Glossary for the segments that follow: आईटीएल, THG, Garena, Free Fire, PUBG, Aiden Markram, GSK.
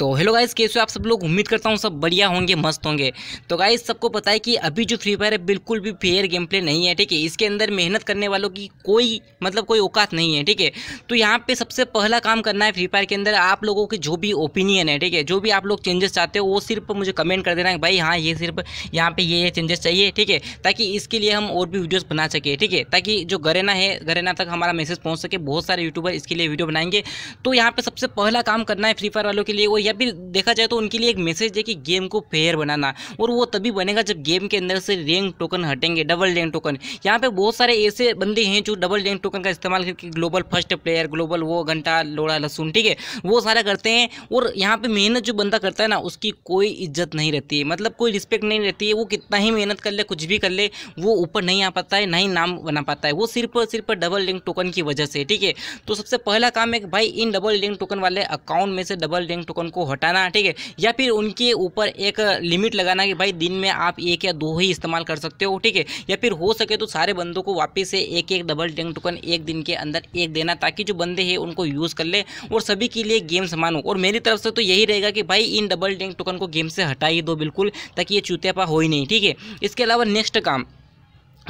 तो hello guys, कैसे हो आप सब लोग। उम्मीद करता हूँ सब बढ़िया होंगे, मस्त होंगे। तो गाइस सबको पता है कि अभी जो फ्री फायर है बिल्कुल भी फेयर गेम प्ले नहीं है, ठीक है। इसके अंदर मेहनत करने वालों की कोई औकात नहीं है, ठीक है। तो यहाँ पे सबसे पहला काम करना है फ्री फायर के अंदर, आप लोगों के जो भी ओपिनियन है, ठीक है, जो भी आप लोग चेंजेस चाहते हो वो सिर्फ मुझे कमेंट कर देना है भाई, हाँ ये सिर्फ यहाँ पर ये चेंजेस चाहिए, ठीक है, ताकि इसके लिए हम और भी वीडियोज़ बना सके, ठीक है, ताकि जो गरेना है गरेना तक हमारा मैसेज पहुँच सके। बहुत सारे यूट्यूबर इसके लिए वीडियो बनाएंगे। तो यहाँ पर सबसे पहला काम करना है फ्री फायर वालों के लिए, वो या फिर देखा जाए तो उनके लिए एक मैसेज है कि गेम को फेयर बनाना, और वो तभी बनेगा जब गेम के अंदर से रैंक टोकन हटेंगे, डबल रैंक टोकन। यहाँ पे बहुत सारे ऐसे बंदे हैं जो डबल रैंक टोकन का इस्तेमाल करके ग्लोबल फर्स्ट प्लेयर, ग्लोबल वो घंटा लोड़ा लहसुन, ठीक है, वो सारा करते हैं। और यहाँ पे मेहनत जो बंदा करता है ना उसकी कोई इज्जत नहीं रहती है, मतलब कोई रिस्पेक्ट नहीं रहती है। वो कितना ही मेहनत कर ले, कुछ भी कर ले, वो ऊपर नहीं आ पाता है, ना ही नाम बना पाता है, वो सिर्फ और सिर्फ डबल रैंक टोकन की वजह से, ठीक है। तो सबसे पहला काम है भाई इन डबल रैंक टोकन वाले अकाउंट में से डबल रैंक टोकन को हटाना, ठीक है, या फिर उनके ऊपर एक लिमिट लगाना कि भाई दिन में आप एक या दो ही इस्तेमाल कर सकते हो, ठीक है, या फिर हो सके तो सारे बंदों को वापस से एक एक डबल रैंक टोकन एक दिन के अंदर एक देना, ताकि जो बंदे हैं उनको यूज़ कर ले और सभी के लिए गेम समान हो। और मेरी तरफ से तो यही रहेगा कि भाई इन डबल रैंक टोकन को गेम से हटा ही दो बिल्कुल, ताकि ये चूतियापा हो ही नहीं, ठीक है। इसके अलावा नेक्स्ट काम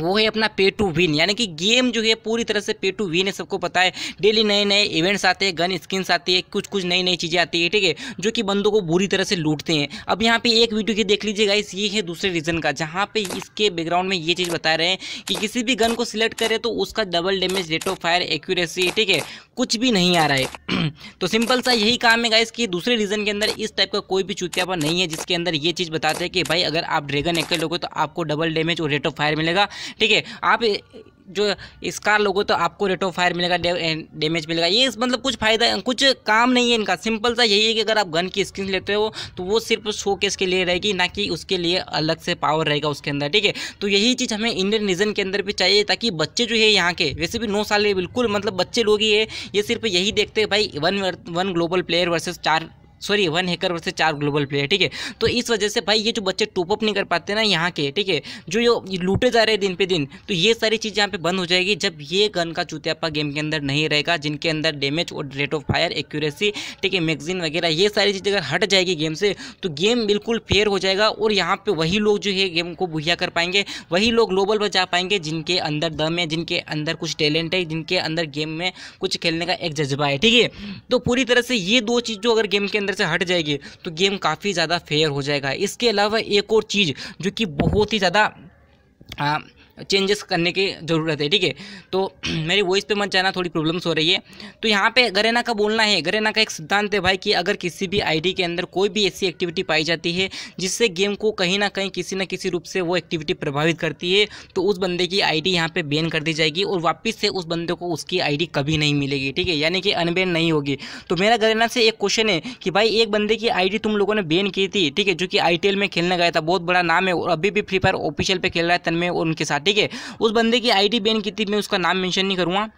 वो है अपना पे टू विन, यानी कि गेम जो है पूरी तरह से पे टू विन है। सबको पता है डेली नए नए इवेंट्स आते हैं, गन स्किन्स आती है, कुछ नई नई चीज़ें आती है, ठीक है, जो कि बंदों को बुरी तरह से लूटते हैं। अब यहाँ पे एक वीडियो की देख लीजिए गाइस, ये है दूसरे रीज़न का, जहाँ पे इसके बैकग्राउंड में ये चीज़ बता रहे हैं कि किसी भी गन को सिलेक्ट करें तो उसका double damage, rate of fire, accuracy, ठीक है, कुछ भी नहीं आ रहा है। तो सिंपल सा यही काम है गाइस कि दूसरे रीज़न के अंदर इस टाइप का कोई भी चूतियापन नहीं है, जिसके अंदर ये चीज़ बताते हैं कि भाई अगर आप ड्रैगन एक्कर लोगे तो आपको डबल डैमेज और रेट ऑफ फायर मिलेगा, ठीक है, आप जो स्कार लोगों तो आपको रेट ऑफ फायर मिलेगा, डैमेज मिलेगा। ये मतलब कुछ फायदा कुछ काम नहीं है इनका। सिंपल सा यही है कि अगर आप गन की स्किन लेते हो तो वो सिर्फ शोकेस के लिए रहेगी, ना कि उसके लिए अलग से पावर रहेगा उसके अंदर, ठीक है। तो यही चीज़ हमें इंडियन रीजन के अंदर भी चाहिए, ताकि बच्चे जो है यहाँ के, वैसे भी 9 साल है बिल्कुल, मतलब बच्चे लोग ही है, ये सिर्फ यही देखते हैं भाई one global player versus 1 hacker versus 4 global player, ठीक है। तो इस वजह से भाई ये जो बच्चे टॉपअप नहीं कर पाते ना यहाँ के, ठीक है, जो ये लूटे जा रहे हैं दिन पे दिन, तो ये सारी चीज़ यहाँ पे बंद हो जाएगी जब ये गन का चूतियापा गेम के अंदर नहीं रहेगा, जिनके अंदर डैमेज और रेट ऑफ फायर, एक्यूरेसी, ठीक है, मैगजीन वगैरह ये सारी चीज़ अगर हट जाएगी गेम से तो गेम बिल्कुल फेयर हो जाएगा। और यहाँ पर वही लोग जो है गेम को बुहिया कर पाएंगे, वही लोग ग्लोबल पर जा पाएंगे जिनके अंदर दम है, जिनके अंदर कुछ टैलेंट है, जिनके अंदर गेम में कुछ खेलने का एक जज्बा है, ठीक है। तो पूरी तरह से ये दो चीज़ जो अगर गेम के अंदर से हट जाएगी तो गेम काफ़ी ज़्यादा फेयर हो जाएगा। इसके अलावा एक और चीज़ जो कि बहुत ही ज़्यादा चेंजेस करने की ज़रूरत है, ठीक है। तो मेरी वॉइस पे मत जाना, थोड़ी प्रॉब्लम्स हो रही है। तो यहाँ पे गरेना का बोलना है, गरेना का एक सिद्धांत है भाई कि अगर किसी भी आईडी के अंदर कोई भी ऐसी एक्टिविटी पाई जाती है जिससे गेम को कहीं ना कहीं किसी न किसी रूप से वो एक्टिविटी प्रभावित करती है, तो उस बंदे की आईडी यहाँ पे बैन कर दी जाएगी और वापस से उस बंदे को उसकी आईडी कभी नहीं मिलेगी, ठीक है, यानी कि अनबैन नहीं होगी। तो मेरा गरेना से एक क्वेश्चन है कि भाई एक बंदे की आईडी तुम लोगों ने बैन की थी, ठीक है, जो कि आईटीएल में खेलने गया था, बहुत बड़ा नाम है और अभी भी फ्री फायर ऑफिशियल पे खेल रहा है तन्मय और उनके साथ, ठीक है। उस बंदे की आईडी बैन की थी, मैं उसका नाम मेंशन नहीं करूँगा।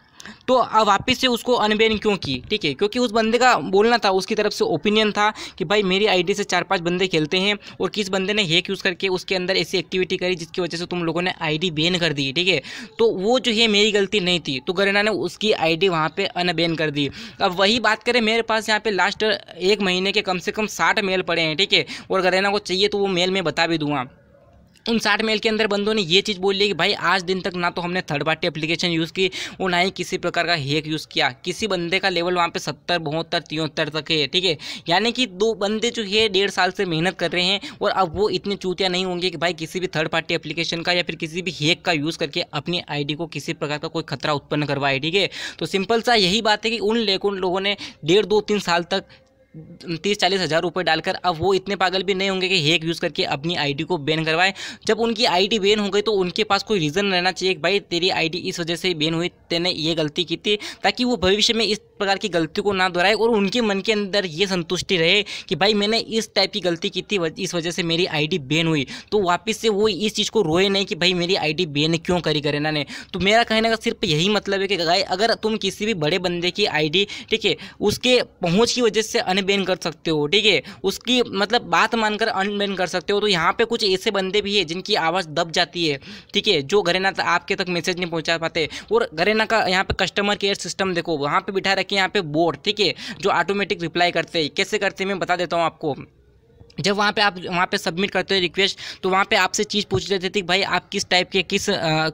तो अब वापस से उसको अनबैन क्यों की, ठीक है, क्योंकि उस बंदे का बोलना था, उसकी तरफ से ओपिनियन था कि भाई मेरी आईडी से 4-5 बंदे खेलते हैं और किस बंदे ने हैक यूज़ करके उसके अंदर ऐसी एक्टिविटी करी जिसकी वजह से तुम लोगों ने आईडी बैन कर दी, ठीक है। तो वो जो है मेरी गलती नहीं थी, तो गरेना ने उसकी आईडी वहाँ पर अनबैन कर दी। अब वही बात करें, मेरे पास यहाँ पर लास्ट एक महीने के कम से कम 60 मेल पड़े हैं, ठीक है, और गरेना को चाहिए तो वो मेल में बता भी दूँगा। उन 60 मेल के अंदर बंदों ने ये चीज़ बोल ली कि भाई आज दिन तक ना तो हमने थर्ड पार्टी एप्लीकेशन यूज़ की और ना ही किसी प्रकार का हैक यूज़ किया, किसी बंदे का लेवल वहाँ पे 70, 72, 73 तक है, ठीक है, यानी कि दो बंदे जो है 1.5 साल से मेहनत कर रहे हैं और अब वो इतने चूतिया नहीं होंगे कि भाई किसी भी थर्ड पार्टी एप्लीकेशन का या फिर किसी भी हैक का यूज़ करके अपनी आईडी को किसी प्रकार का कोई खतरा उत्पन्न करवाए, ठीक है। तो सिंपल सा यही बात है कि उन लोगों ने 1.5, 2, 3 साल तक 30-40 हज़ार रुपये डालकर, अब वो इतने पागल भी नहीं होंगे कि हैक यूज़ करके अपनी आईडी को बैन करवाएं। जब उनकी आईडी बैन हो गई तो उनके पास कोई रीज़न रहना चाहिए कि भाई तेरी आईडी इस वजह से बैन हुई, तेने ये गलती की थी, ताकि वो भविष्य में इस प्रकार की गलती को ना दोहराए और उनके मन के अंदर ये संतुष्टि रहे कि भाई मैंने इस टाइप की गलती की थी, इस वजह से मेरी आईडी बैन हुई। तो वापस से वो इस चीज़ को रोए नहीं कि भाई मेरी आईडी बैन क्यों करी गरेना ने। तो मेरा कहने का सिर्फ यही मतलब है कि अगर तुम किसी भी बड़े बंदे की आईडी, ठीक है, उसके पहुँच की वजह से अनबैन कर सकते हो, ठीक है, उसकी मतलब बात मानकर अनबैन कर सकते हो, तो यहाँ पे कुछ ऐसे बंदे भी है जिनकी आवाज़ दब जाती है, ठीक है, जो गरेना आपके तक मैसेज नहीं पहुँचा पाते। और गरेना का यहाँ पे कस्टमर केयर सिस्टम देखो, वहाँ पे बिठा रखे कि यहाँ पे बोट, ठीक है, जो ऑटोमेटिक रिप्लाई करते हैं। कैसे करते हैं मैं बता देता हूँ आपको। जब वहाँ पे आप वहाँ पे सबमिट करते हो रिक्वेस्ट, तो वहाँ पे आपसे चीज़ पूछ लेते थे कि भाई आप किस टाइप के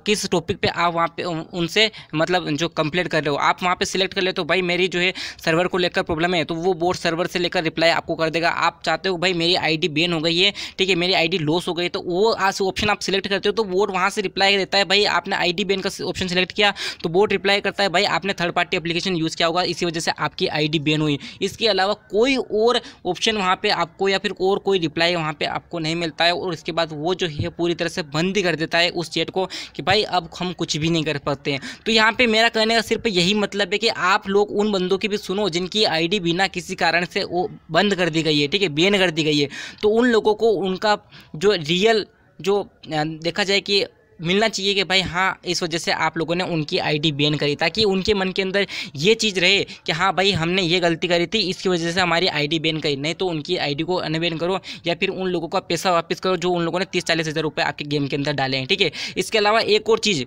किस टॉपिक पे आप वहाँ पे उनसे मतलब जो कंप्लेंट कर रहे हो, आप वहाँ पे सिलेक्ट कर लेते हो भाई मेरी जो है सर्वर को लेकर प्रॉब्लम है, तो वो बोर्ड सर्वर से लेकर रिप्लाई आपको कर देगा। आप चाहते हो भाई मेरी आईडी बैन हो गई है, ठीक है, मेरी आईडी लॉस हो गई, तो वो आज ऑप्शन आप सिलेक्ट करते हो तो बोर्ड वहाँ से रिप्लाई देता है भाई आपने आईडी बैन का ऑप्शन सिलेक्ट किया, तो बोर्ड रिप्लाई करता है भाई आपने थर्ड पार्टी एप्लीकेशन यूज़ किया होगा, इसी वजह से आपकी आईडी बैन हुई। इसके अलावा कोई और ऑप्शन वहाँ पे आपको या फिर और कोई रिप्लाई वहाँ पे आपको नहीं मिलता है। और इसके बाद वो जो है पूरी तरह से बंद कर देता है उस चैट को कि भाई अब हम कुछ भी नहीं कर पाते हैं। तो यहाँ पे मेरा कहने का सिर्फ यही मतलब है कि आप लोग उन बंदों की भी सुनो जिनकी आईडी बिना किसी कारण से वो बंद कर दी गई है, ठीक है, बैन कर दी गई है, तो उन लोगों को उनका जो रियल जो देखा जाए कि मिलना चाहिए कि भाई हाँ इस वजह से आप लोगों ने उनकी आईडी बैन करी, ताकि उनके मन के अंदर ये चीज़ रहे कि हाँ भाई हमने ये गलती करी थी, इसकी वजह से हमारी आईडी बैन करी। नहीं तो उनकी आईडी को अनबैन करो या फिर उन लोगों का पैसा वापस करो जो उन लोगों ने 30-40 हज़ार रुपये आपके गेम के अंदर डाले हैं, ठीक है। इसके अलावा एक और चीज़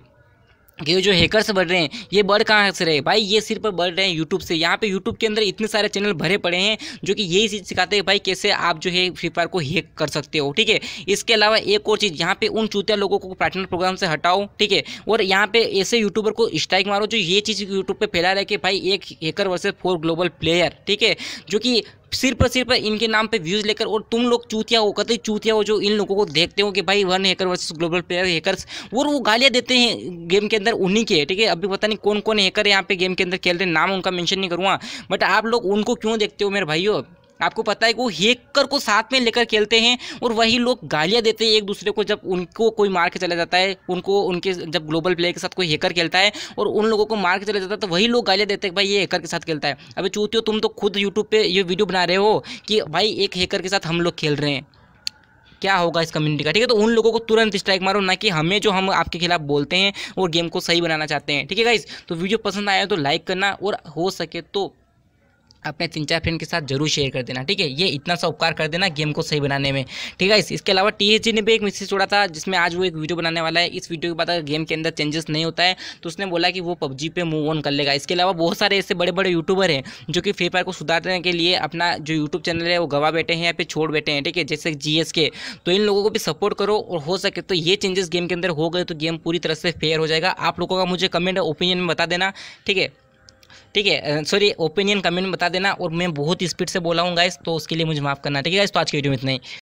कि जो हैकर्स बढ़ रहे हैं, ये बढ़ कहाँ से रहे भाई, ये सिर्फ बढ़ रहे हैं यूट्यूब से। यहाँ पे यूट्यूब के अंदर इतने सारे चैनल भरे पड़े हैं जो कि यही चीज़ सिखाते हैं भाई कैसे आप जो है फ्री फायर को हैक कर सकते हो, ठीक है। इसके अलावा एक और चीज़, यहाँ पे उन चूतिया लोगों को पार्टनर प्रोग्राम से हटाओ, ठीक है, और यहाँ पे ऐसे यूट्यूबर को स्ट्राइक मारो जो ये चीज़ यूट्यूब पर फैला रहा है कि भाई एक हैकर वर्सेस 4 ग्लोबल प्लेयर, ठीक है, जो कि सिर्फ इनके नाम पे व्यूज़ लेकर। और तुम लोग चूतिया हो, कतई चूतिया हो जो इन लोगों को देखते हो कि भाई one hacker versus global player hackers, और वो गालियाँ देते हैं गेम के अंदर उन्हीं के, ठीक है। अभी पता नहीं कौन कौन हैकर यहाँ पे गेम के अंदर खेल रहे हैं, नाम उनका मेंशन नहीं करूँगा, बट आप लोग उनको क्यों देखते हो मेरे भाइयों? आपको पता है कि वो हैकर को साथ में लेकर खेलते हैं और वही लोग गालियां देते हैं एक दूसरे को। जब उनको कोई मार के चला जाता है, उनको उनके जब ग्लोबल प्लेयर के साथ कोई हैकर खेलता है और उन लोगों को मार के चला जाता है, तो वही लोग गालियां देते हैं भाई ये हैकर के साथ खेलता है। अबे चूतियो, तुम तो खुद यूट्यूब पर ये वीडियो बना रहे हो कि भाई एक हैकर के साथ हम लोग खेल रहे हैं, क्या होगा इस कम्युनिटी का, ठीक है। तो उन लोगों को तुरंत स्ट्राइक मारो, ना कि हमें जो हम आपके खिलाफ बोलते हैं और गेम को सही बनाना चाहते हैं, ठीक है गाइस। तो वीडियो पसंद आया तो लाइक करना और हो सके तो अपने 3-4 फ्रेंड के साथ जरूर शेयर कर देना, ठीक है, ये इतना सा उपकार कर देना गेम को सही बनाने में, ठीक है। इसके अलावा THG ने भी एक मैसेज छोड़ा था जिसमें आज वो एक वीडियो बनाने वाला है। इस वीडियो के बाद अगर गेम के अंदर चेंजेस नहीं होता है तो उसने बोला कि वो PUBG पे मूव ऑन कर लेगा। इसके अलावा बहुत सारे ऐसे बड़े बड़े यूट्यूबर हैं जो कि फ्री फायर को सुधारने के लिए अपना जो यूट्यूब चैनल है वो गवा बैठे हैं या फिर छोड़ बैठे हैं, ठीक है, जैसे GSK। तो इन लोगों को भी सपोर्ट करो और हो सके तो ये चेंजेस गेम के अंदर हो गए तो गेम पूरी तरह से फेयर हो जाएगा। आप लोगों का मुझे कमेंट ओपिनियन में बता देना, ठीक है, सॉरी ओपिनियन कमेंट में बता देना। और मैं बहुत ही स्पीड से बोला हूँ गाइस, तो उसके लिए मुझे माफ़ करना, ठीक है गाइस। तो आज की वीडियो में इतना ही।